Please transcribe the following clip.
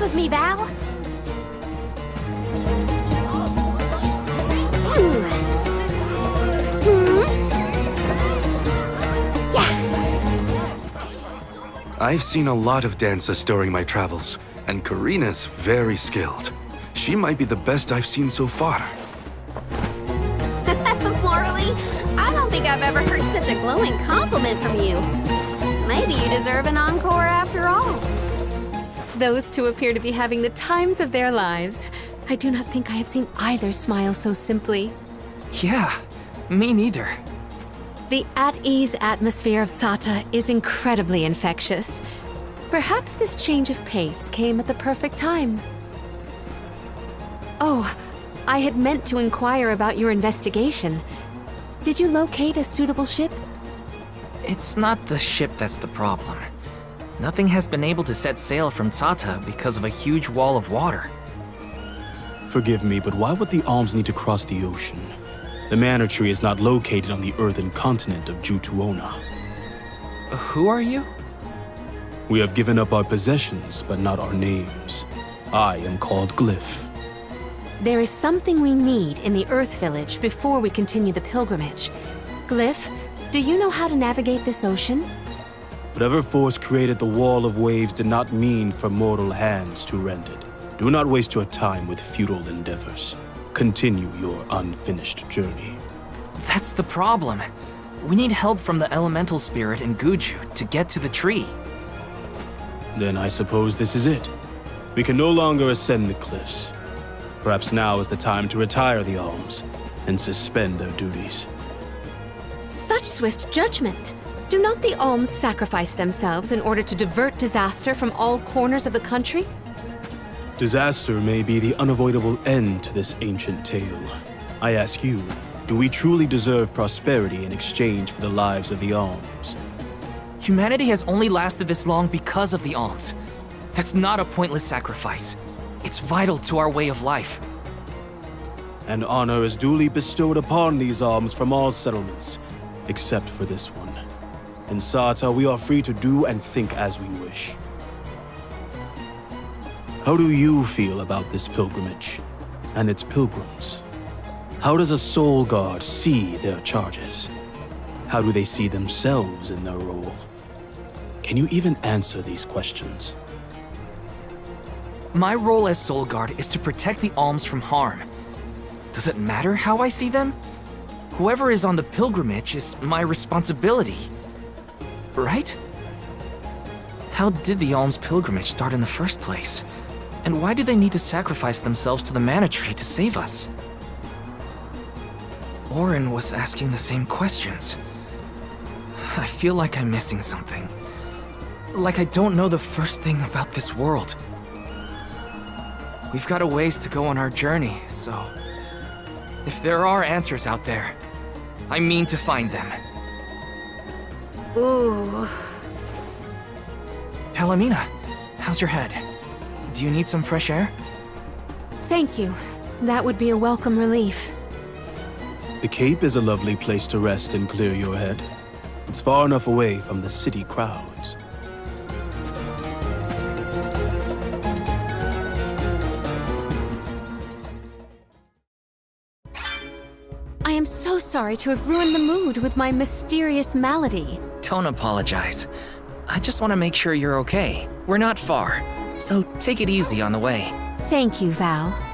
dance with me, Val? I've seen a lot of dancers during my travels, and Karina's very skilled. She might be the best I've seen so far. Morally, I don't think I've ever heard such a glowing compliment from you. Maybe you deserve an encore after all. Those two appear to be having the times of their lives. I do not think I have seen either smile so simply. Yeah, me neither. The at-ease atmosphere of Tsata is incredibly infectious. Perhaps this change of pace came at the perfect time. Oh, I had meant to inquire about your investigation. Did you locate a suitable ship? It's not the ship that's the problem. Nothing has been able to set sail from Tsata because of a huge wall of water. Forgive me, but why would the alms need to cross the ocean? The Mana Tree is not located on the earthen continent of Jutuona. Who are you? We have given up our possessions, but not our names. I am called Glyph. There is something we need in the Earth Village before we continue the pilgrimage. Glyph, do you know how to navigate this ocean? Whatever force created the wall of waves did not mean for mortal hands to rend it. Do not waste your time with futile endeavors. Continue your unfinished journey. That's the problem. We need help from the elemental spirit and Guju to get to the tree. Then I suppose this is it. We can no longer ascend the cliffs. Perhaps now is the time to retire the alms and suspend their duties. Such swift judgment! Do not the alms sacrifice themselves in order to divert disaster from all corners of the country? Disaster may be the unavoidable end to this ancient tale. I ask you, do we truly deserve prosperity in exchange for the lives of the alms? Humanity has only lasted this long because of the alms. That's not a pointless sacrifice. It's vital to our way of life. An honor is duly bestowed upon these alms from all settlements, except for this one. In Sartar, we are free to do and think as we wish. How do you feel about this pilgrimage and its pilgrims? How does a Soul Guard see their charges? How do they see themselves in their role? Can you even answer these questions? My role as Soul Guard is to protect the alms from harm. Does it matter how I see them? Whoever is on the pilgrimage is my responsibility, right? How did the alms pilgrimage start in the first place? And why do they need to sacrifice themselves to the Mana Tree to save us? Orin was asking the same questions. I feel like I'm missing something. Like I don't know the first thing about this world. We've got a ways to go on our journey, so... if there are answers out there, I mean to find them. Ooh... Palomina, how's your head? Do you need some fresh air? Thank you. That would be a welcome relief. The Cape is a lovely place to rest and clear your head. It's far enough away from the city crowds. I am so sorry to have ruined the mood with my mysterious malady. Don't apologize. I just want to make sure you're okay. We're not far. So take it easy on the way. Thank you, Val.